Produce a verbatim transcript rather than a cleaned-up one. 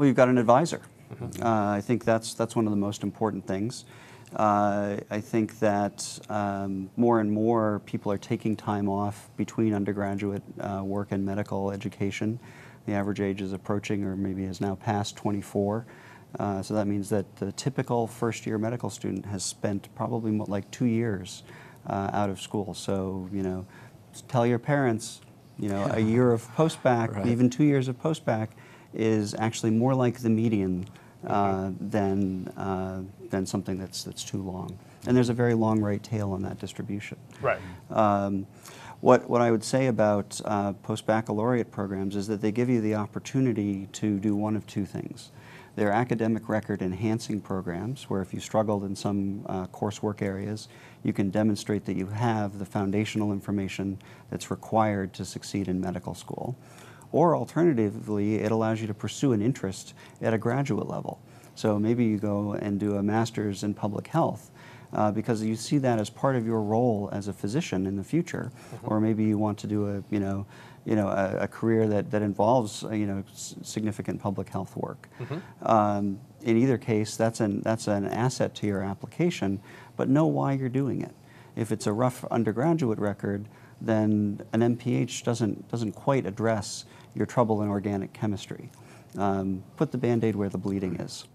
Well, you've got an advisor. Mm-hmm. uh, I think that's that's one of the most important things. Uh, I think that um, more and more people are taking time off between undergraduate uh, work and medical education. The average age is approaching, or maybe has now passed, twenty-four. Uh, so that means that the typical first-year medical student has spent probably more, like two years uh, out of school. So, you know, tell your parents, you know, yeah. a year of post-bac, right. even two years of post-bac, is actually more like the median uh, than uh, than something that's that's too long. And there's a very long right tail on that distribution. Right. Um, what what I would say about uh, post-baccalaureate programs is that they give you the opportunity to do one of two things. They're academic record enhancing programs where if you struggled in some uh, coursework areas, you can demonstrate that you have the foundational information that's required to succeed in medical school. Or alternatively, it allows you to pursue an interest at a graduate level. So maybe you go and do a master's in public health uh, because you see that as part of your role as a physician in the future. Mm-hmm. Or maybe you want to do a, you know, you know, a, a career that, that involves, you know, significant public health work. Mm-hmm. um, in either case, that's an, that's an asset to your application, but know why you're doing it. If it's a rough undergraduate record, then an M P H doesn't, doesn't quite address your trouble in organic chemistry. Um, put the Band-Aid where the bleeding is.